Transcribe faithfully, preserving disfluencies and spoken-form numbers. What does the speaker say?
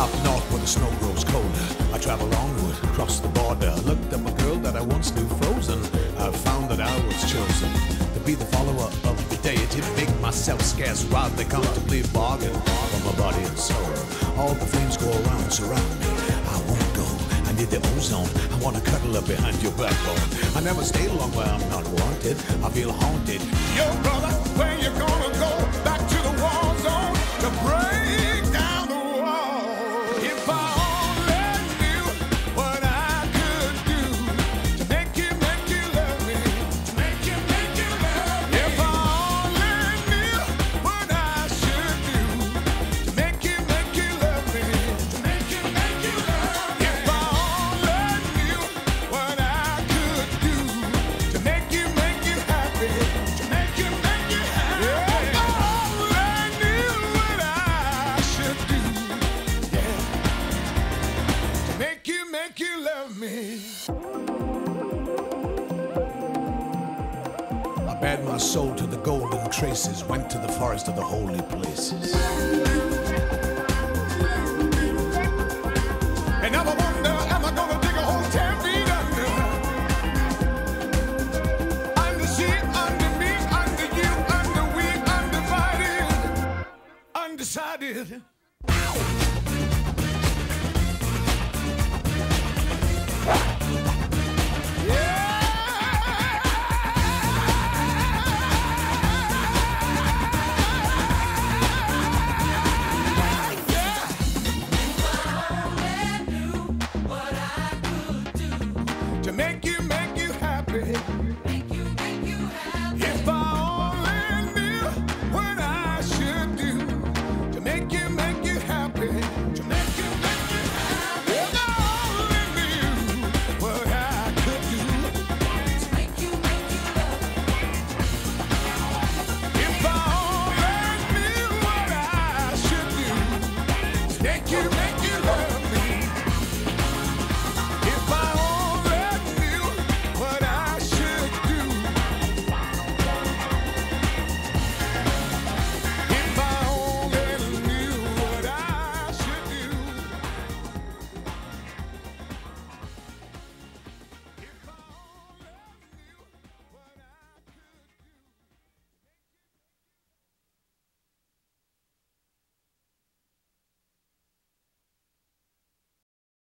Up north where the snow grows colder, I travel onward, cross the border. Looked at my girl that I once knew frozen. I found that I was chosen to be the follower of the deity. Make myself scarce, rather they comfortably bargain for my body and soul. All the flames go around, surround me. I won't go, I need the ozone. I want to cuddle up behind your backbone. I never stay long where I'm not wanted. I feel haunted. Yo, brother, where you gonna go? Back to the war zone to break down. Bared my soul to the golden traces, went to the forest of the holy places. And I wonder, am I gonna dig a hole ten feet under? Under sea, under me, under you, under we, undivided, undecided. Make